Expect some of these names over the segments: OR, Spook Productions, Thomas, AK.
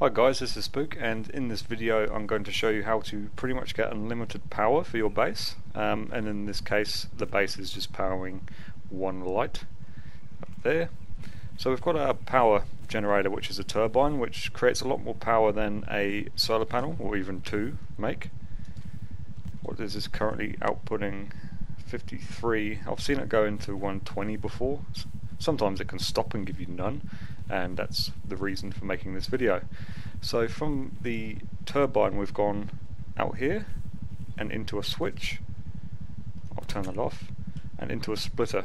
Hi guys, this is Spook, and in this video I'm going to show you how to pretty much get unlimited power for your base, and in this case the base is just powering one light up there. So we've got our power generator, which is a turbine, which creates a lot more power than a solar panel or even two make. What this is currently outputting 53, I've seen it go into 120 before. Sometimes it can stop and give you none, and that's the reason for making this video. So from the turbine we've gone out here and into a switch. I'll turn that off, and into a splitter.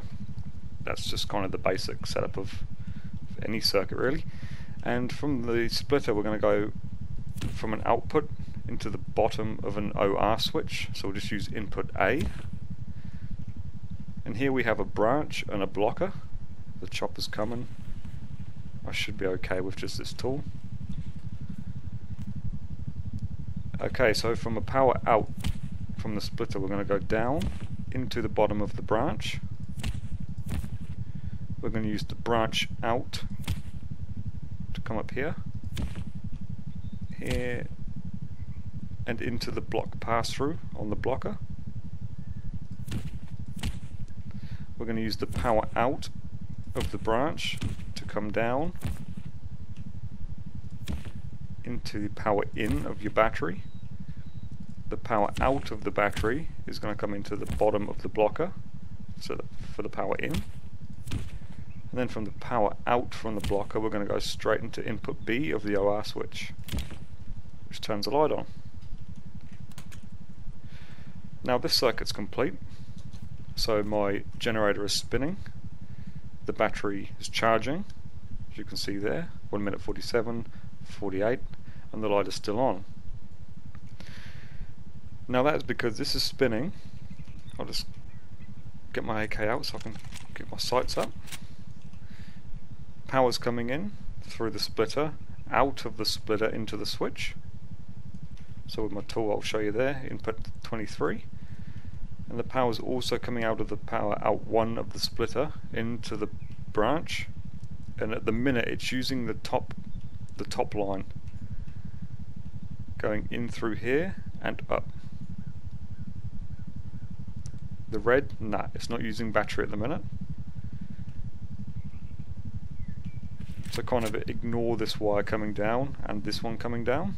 That's just kind of the basic setup of any circuit really. And from the splitter we're going to go from an output into the bottom of an OR switch, so we'll just use input A. And here we have a branch and a blocker. The chopper's coming. I should be okay with just this tool. Okay, so from a power out from the splitter we're going to go down into the bottom of the branch. We're going to use the branch out to come up here, and into the block pass-through on the blocker. We're going to use the power out of the branch to come down into the power in of your battery. The power out of the battery is going to come into the bottom of the blocker, so for the power in. And then from the power out from the blocker we're going to go straight into input B of the OR switch, which turns the light on. Now this circuit's complete, so my generator is spinning. The battery is charging, as you can see there, 1 minute 47, 48, and the light is still on. Now that's because this is spinning. I'll just get my AK out so I can get my sights up. Power's coming in through the splitter, out of the splitter into the switch. So with my tool I'll show you there, input 23. And the power is also coming out of the power out one of the splitter into the branch, and at the minute it's using the top line going in through here and up. The red, nah, it's not using battery at the minute, so kind of ignore this wire coming down and this one coming down.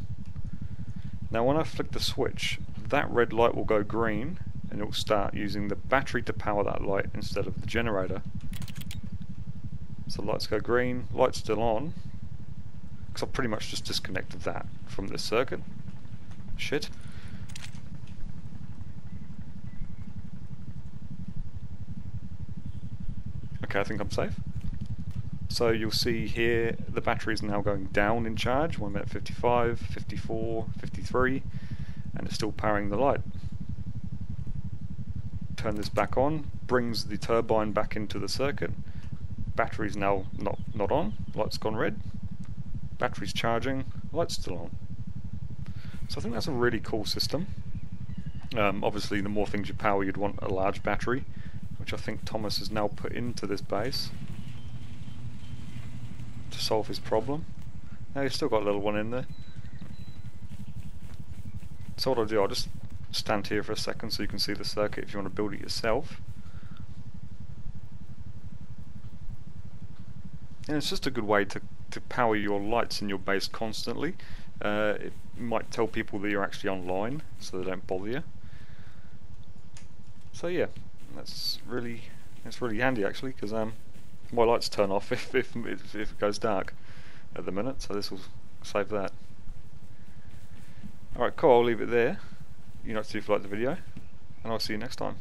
Now when I flick the switch, that red light will go green, and it will start using the battery to power that light instead of the generator. So lights go green, light's still on, because I've pretty much just disconnected that from this circuit. Shit. Okay, I think I'm safe. So you'll see here the battery is now going down in charge, 1 minute 55, 54, 53, and it's still powering the light. Turn this back on, brings the turbine back into the circuit. Battery's now not on, light's gone red. Battery's charging, light's still on. So I think that's a really cool system. Obviously the more things you power you'd want a large battery, which I think Thomas has now put into this base to solve his problem. Now he's still got a little one in there. So what I'll do, I'll just stand here for a second so you can see the circuit if you want to build it yourself. And it's just a good way to power your lights in your base constantly. It might tell people that you're actually online so they don't bother you. So yeah, that's really handy actually, because my lights turn off if it goes dark at the minute, so this will save that. Alright, cool, I'll leave it there. You know, see if you like the video, and I'll see you next time.